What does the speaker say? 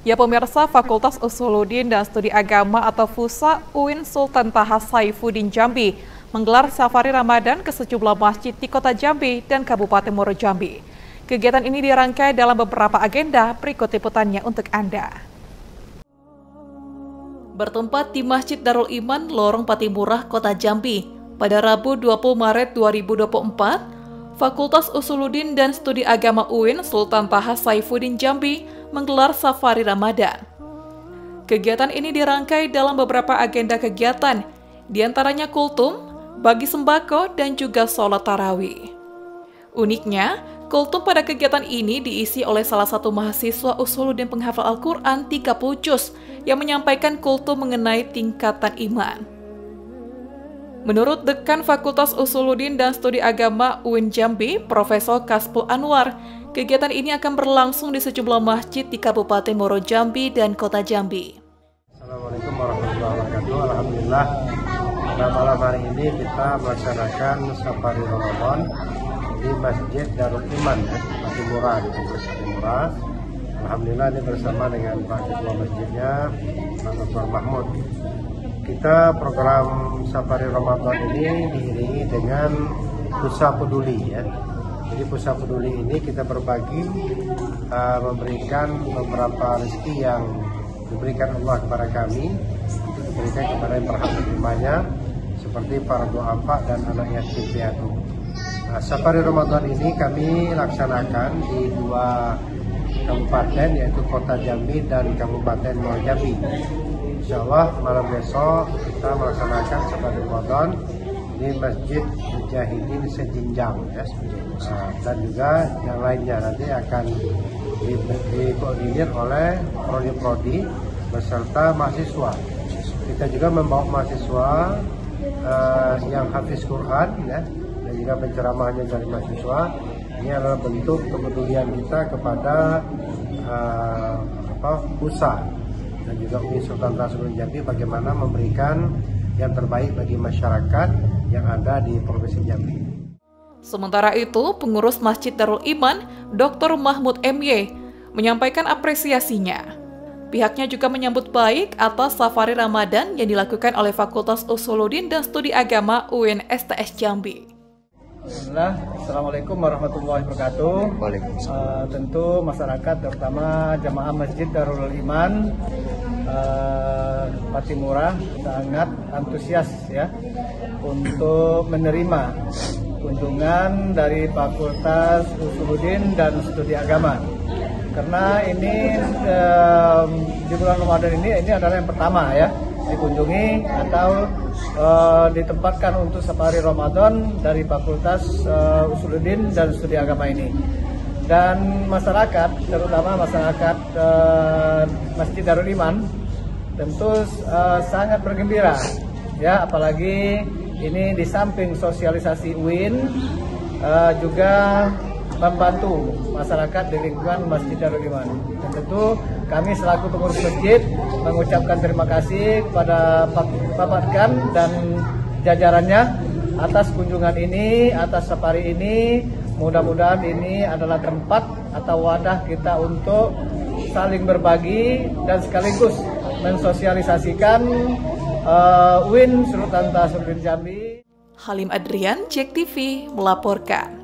Ya pemirsa, Fakultas Usuluddin dan Studi Agama atau FUSA UIN Sultan Taha Saifuddin Jambi menggelar safari Ramadan ke sejumlah masjid di Kota Jambi dan Kabupaten Muaro Jambi. Kegiatan ini dirangkai dalam beberapa agenda, berikut liputannya untuk Anda. Bertempat di Masjid Darul Iman, Lorong Patimurah, Kota Jambi, pada Rabu 20 Maret 2024, Fakultas Usuluddin dan Studi Agama UIN Sultan Taha Saifuddin Jambi menggelar safari Ramadan. Kegiatan ini dirangkai dalam beberapa agenda kegiatan, diantaranya kultum, bagi sembako, dan juga sholat tarawih. Uniknya, kultum pada kegiatan ini diisi oleh salah satu mahasiswa Usuluddin penghafal Al-Quran 30 juz yang menyampaikan kultum mengenai tingkatan iman. Menurut Dekan Fakultas Usuluddin dan Studi Agama UIN Jambi, Profesor Kaspul Anwar, kegiatan ini akan berlangsung di sejumlah masjid di Kabupaten Muaro Jambi dan Kota Jambi. Assalamualaikum warahmatullahi wabarakatuh. Alhamdulillah, pada malam hari ini kita melaksanakan safari Ramadan di Masjid Darul Iman, Patimurah, di Kabupaten Patimurah. Alhamdulillah ini bersama dengan Pak Ketua Masjidnya, Pak Dr. Mahmud. Kita program safari Ramadan ini diiringi dengan Pusat Peduli, ya. Jadi Pusat Peduli ini kita berbagi, memberikan beberapa rezeki yang diberikan Allah kepada kami, diberikan kepada yang berhak menerimanya, seperti para duafa dan anak yatim piatu. Nah, safari Ramadan ini kami laksanakan di dua kabupaten, yaitu Kota Jambi dan Kabupaten Muaro Jambi. Insya Allah malam besok kita melaksanakan safari Ramadan di Masjid Mujahidin Sejinjang, ya, dan juga yang lainnya nanti akan dikoordinir oleh prodi-prodi beserta mahasiswa. Kita juga membawa mahasiswa yang hafiz Quran, ya, dan juga penceramahnya dari mahasiswa. Ini adalah bentuk kepedulian kita kepada FUSA dan juga UIN Sultan Taha Saifuddin Jambi, bagaimana memberikan yang terbaik bagi masyarakat yang ada di Provinsi Jambi. Sementara itu, pengurus Masjid Darul Iman, Dr. Mahmud M.Y., menyampaikan apresiasinya. Pihaknya juga menyambut baik atas safari Ramadan yang dilakukan oleh Fakultas Usuluddin dan Studi Agama UIN STS Jambi. Assalamualaikum warahmatullahi wabarakatuh. Tentu masyarakat, terutama jamaah Masjid Darul Iman Patimurah, sangat antusias, ya, untuk menerima kunjungan dari Fakultas Usuluddin dan Studi Agama. Karena ini di bulan Ramadan ini adalah yang pertama, ya, dikunjungi atau ditempatkan untuk safari Ramadan dari Fakultas Usuluddin dan Studi Agama ini. Dan masyarakat, terutama masyarakat Masjid Darul Iman, tentu sangat bergembira, ya, apalagi ini di samping sosialisasi UIN juga membantu masyarakat di lingkungan Masjid Darul Iman. Dan tentu kami selaku pengurus masjid mengucapkan terima kasih kepada Bapak Dekan dan jajarannya atas kunjungan ini, atas safari ini. Mudah-mudahan ini adalah tempat atau wadah kita untuk saling berbagi dan sekaligus mensosialisasikan UIN Sultan Taha Saifuddin Jambi. Halim Adrian, JEK TV melaporkan.